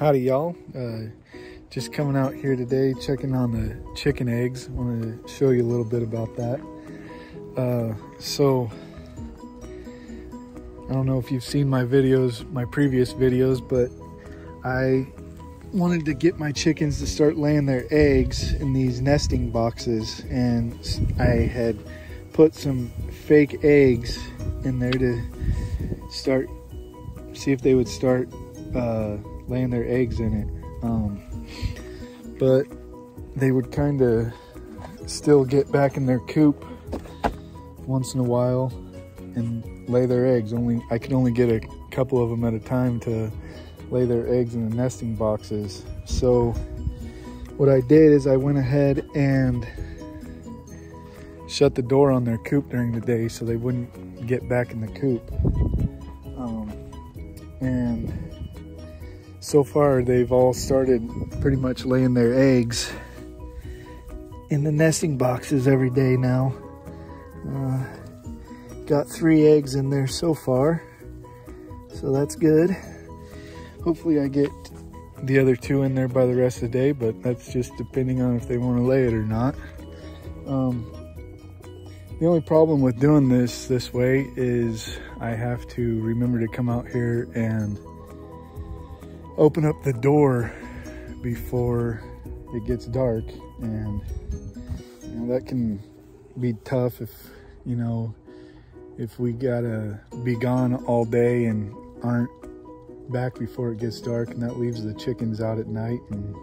Howdy y'all, just coming out here today checking on the chicken eggs. I wanted to show you a little bit about that. So I don't know if you've seen my videos, my previous videos, but I wanted to get my chickens to start laying their eggs in these nesting boxes, and I had put some fake eggs in there to start, see if they would start laying their eggs in it, but they would kind of still get back in their coop once in a while and lay their eggs. I could only get a couple of them at a time to lay their eggs in the nesting boxes. So what I did is I went ahead and shut the door on their coop during the day so they wouldn't get back in the coop. And so far they've all started pretty much laying their eggs in the nesting boxes every day now. Got 3 eggs in there so far, so that's good. Hopefully I get the other 2 in there by the rest of the day, but that's just depending on if they want to lay it or not. The only problem with doing this way is I have to remember to come out here and open up the door before it gets dark, and that can be tough if, if we gotta be gone all day and aren't back before it gets dark, and that leaves the chickens out at night and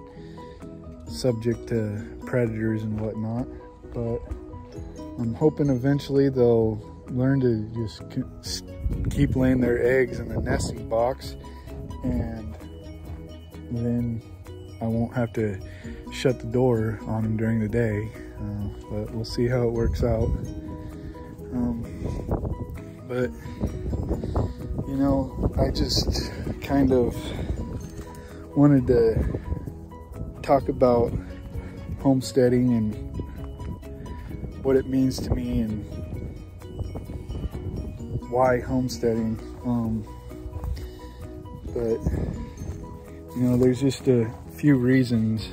subject to predators and whatnot. But I'm hoping eventually they'll learn to just keep laying their eggs in the nesting box, and then I won't have to shut the door on them during the day. But we'll see how it works out. But I just kind of wanted to talk about homesteading and what it means to me and why homesteading. But there's just a few reasons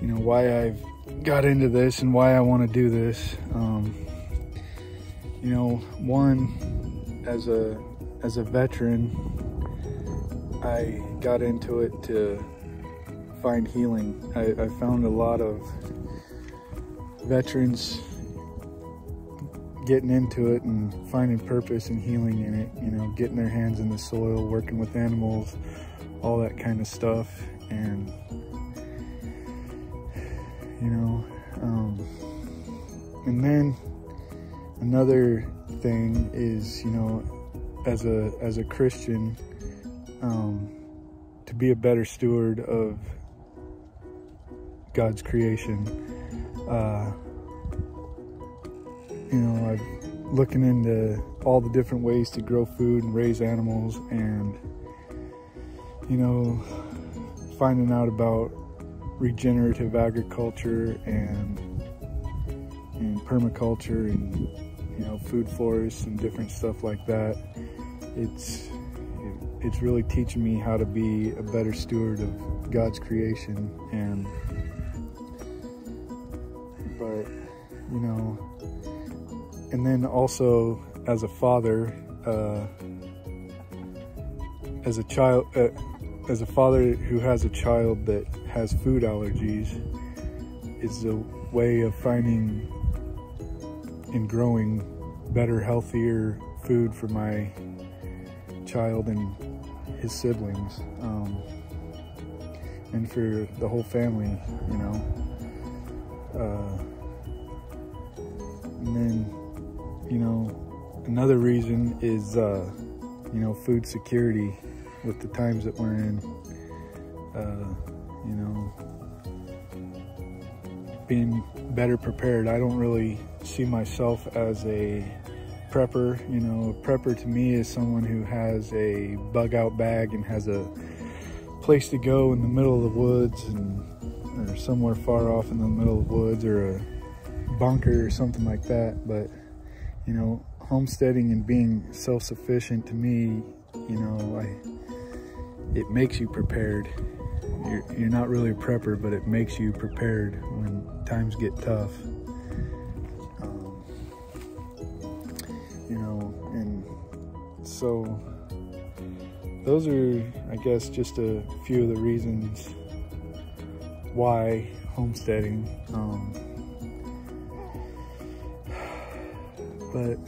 why I've got into this and why I want to do this. One, as a veteran, I got into it to find healing. I found a lot of veterans getting into it and finding purpose and healing in it, getting their hands in the soil, working with animals, all that kind of stuff. And, and then another thing is, as a Christian, to be a better steward of God's creation. I'm looking into all the different ways to grow food and raise animals, and finding out about regenerative agriculture and permaculture and food forests and different stuff like that. It's really teaching me how to be a better steward of God's creation. And and then also as a father, as a father who has a child that has food allergies, it's a way of finding and growing better, healthier food for my child and his siblings, and for the whole family, and then, another reason is, food security with the times that we're in, being better prepared. I don't really see myself as a prepper. A prepper to me is someone who has a bug out bag and has a place to go in the middle of the woods, or somewhere far off in the middle of the woods, or a bunker or something like that. But homesteading and being self-sufficient, to me, it makes you prepared. You're not really a prepper, but it makes you prepared when times get tough. You know, and so those are, I guess, just a few of the reasons why homesteading. But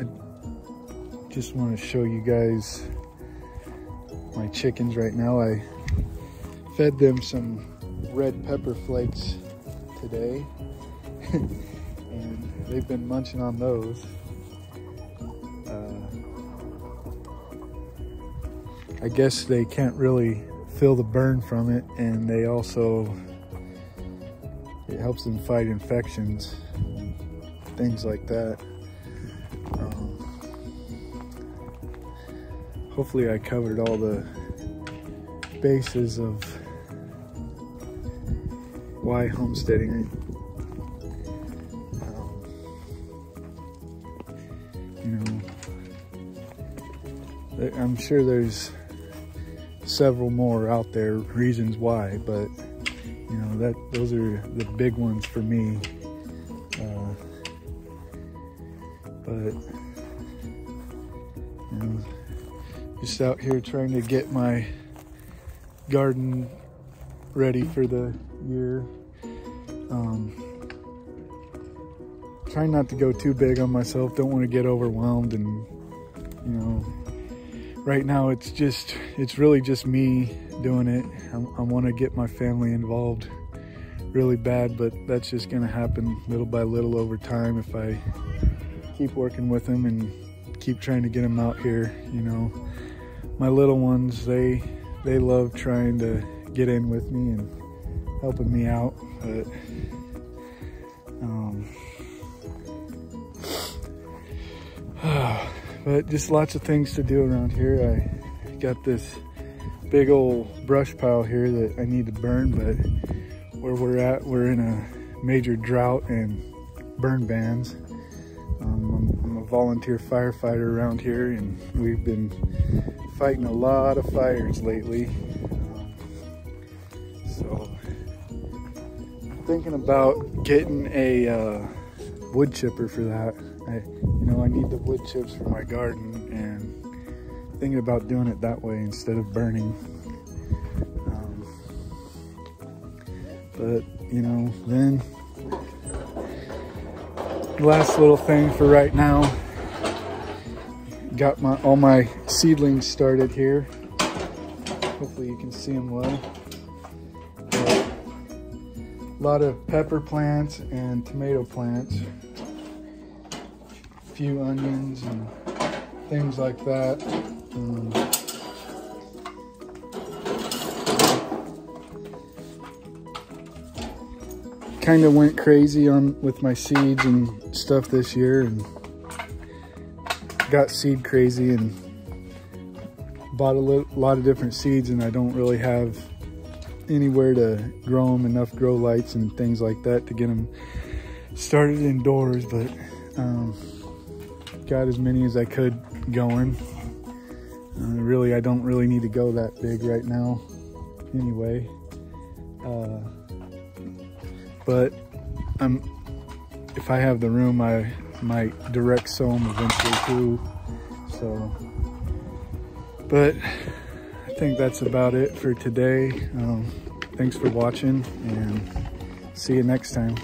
I just want to show you guys my chickens right now. I fed them some red pepper flakes today and they've been munching on those. I guess they can't really feel the burn from it, and they also, it helps them fight infections and things like that. Hopefully I covered all the bases of why homesteading. You know, I'm sure there's several more out there, reasons why, but you know, that those are the big ones for me. But you know, just out here trying to get my garden ready for the year. Trying not to go too big on myself. Don't want to get overwhelmed, and you know, right now it's really just me doing it. I want to get my family involved really bad, but that's just going to happen little by little over time if I keep working with them and keep trying to get them out here. You know, my little ones, they love trying to get in with me and helping me out, but but just lots of things to do around here. I got this big old brush pile here that I need to burn, but where we're at, we're in a major drought and burn bans. I'm a volunteer firefighter around here, and we've been fighting a lot of fires lately. So I'm thinking about getting a wood chipper for that. You know, I need the wood chips for my garden, and thinking about doing it that way instead of burning. But you know, then last little thing for right now, got all my seedlings started here. Hopefully you can see them well. A lot of pepper plants and tomato plants, few onions and things like that. Kind of went crazy with my seeds and stuff this year, and got seed crazy and bought a lot of different seeds, and I don't really have anywhere to grow them, enough grow lights and things like that to get them started indoors, but got as many as I could going. Really, I don't really need to go that big right now anyway. But if I have the room, I might direct sow them eventually too. So, but I think that's about it for today. Thanks for watching, and see you next time.